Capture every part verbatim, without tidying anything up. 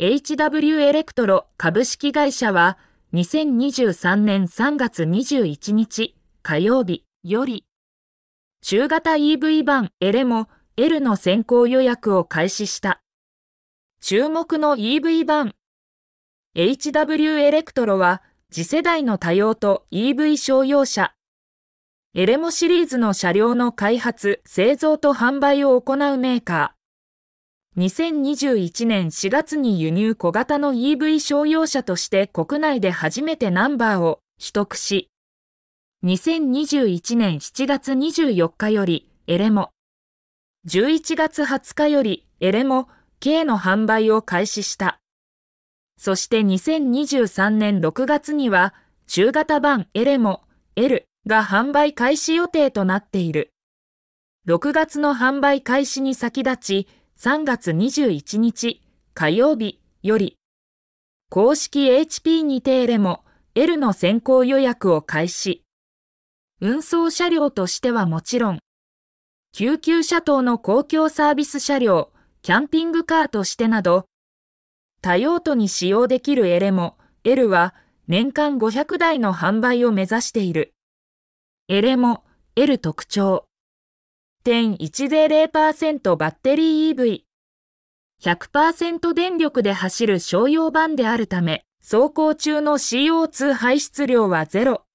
エイチダブリュー エレクトロ株式会社はにせんにじゅうさんねんさんがつにじゅういちにち火曜日より中型 イーブイ 版エレモ L の先行予約を開始した。注目の イーブイ 版 エイチダブリュー エレクトロは次世代の多用途 イーブイ 商用車エレモシリーズの車両の開発、製造と販売を行うメーカー。にせんにじゅういちねんしがつに輸入小型の イーブイ 商用車として国内で初めてナンバーを取得し、にせんにじゅういちねんしちがつにじゅうよっかよりエレモ、じゅういちがつはつかよりエレモ K の販売を開始した。そしてにせんにじゅうさんねんろくがつには中型版エレモ L が販売開始予定となっている。ろくがつの販売開始に先立ち、さんがつにじゅういちにち火曜日より公式 エイチピー にてエレモ L の先行予約を開始。運送車両としてはもちろん、救急車等の公共サービス車両、キャンピングカーとしてなど、多用途に使用できるエレモ L は年間ごひゃくだいの販売を目指している。エレモ L 特徴。いちてんいちゼロパーセント バッテリー イーブイひゃくパーセント 電力で走る商用版であるため、走行中の シーオーツー 排出量はゼロ。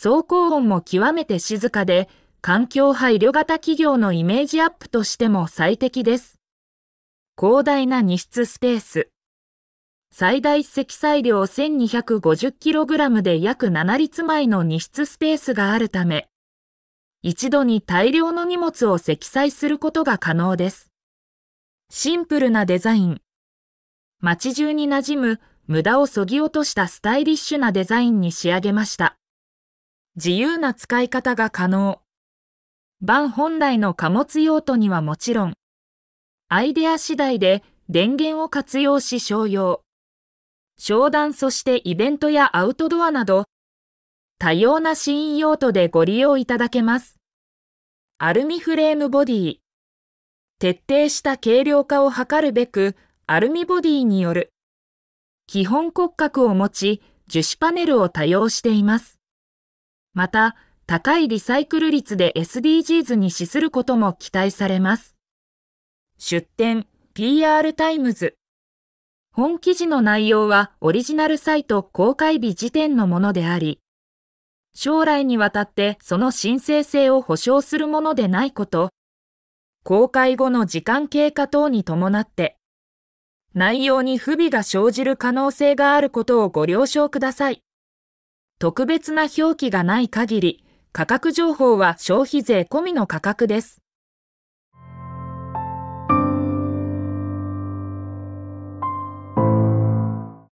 走行音も極めて静かで、環境配慮型企業のイメージアップとしても最適です。広大な荷室スペース。最大積載量 せんにひゃくごじゅうキログラム で約ななりつまいの荷室スペースがあるため、一度に大量の荷物を積載することが可能です。シンプルなデザイン。街中に馴染む、無駄を削ぎ落としたスタイリッシュなデザインに仕上げました。自由な使い方が可能。版本来の貨物用途にはもちろん、アイデア次第で電源を活用し商用、商談そしてイベントやアウトドアなど、多様なシーン用途でご利用いただけます。アルミフレームボディ。徹底した軽量化を図るべく、アルミボディによる基本骨格を持ち、樹脂パネルを多用しています。また、高いリサイクル率で エスディージーズ に資することも期待されます。出典 ピーアールタイムズ。本記事の内容はオリジナルサイト公開日時点のものであり、将来にわたってその申請性を保証するものでないこと、公開後の時間経過等に伴って、内容に不備が生じる可能性があることをご了承ください。特別な表記がない限り、価格情報は消費税込みの価格です。